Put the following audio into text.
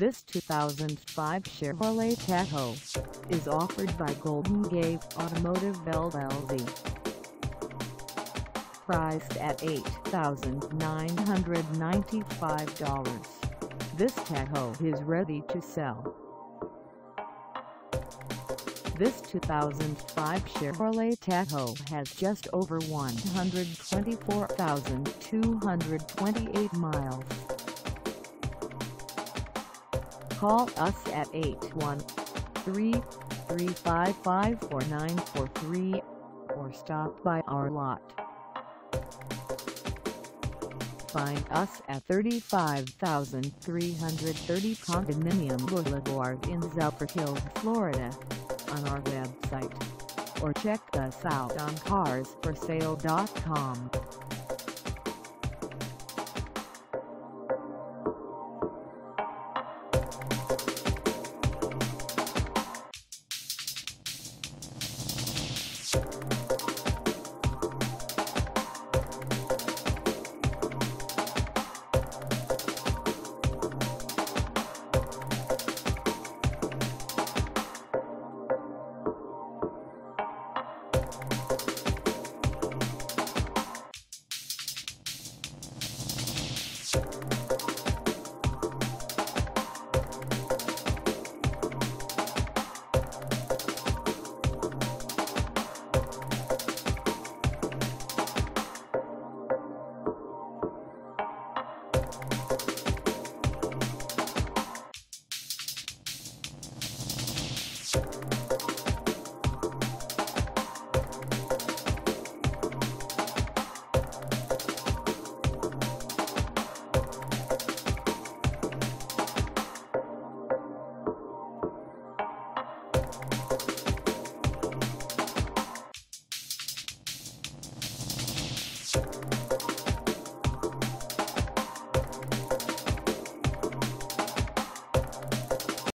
This 2005 Chevrolet Tahoe is offered by Golden Gate Automotive LLC. Priced at $8,995, this Tahoe is ready to sell. This 2005 Chevrolet Tahoe has just over 124,228 miles. Call us at 813-355-4943 or stop by our lot. Find us at 35,330 Condominium Blvd in Zephyrhills, Florida, on our website, or check us out on Carsforsale.com.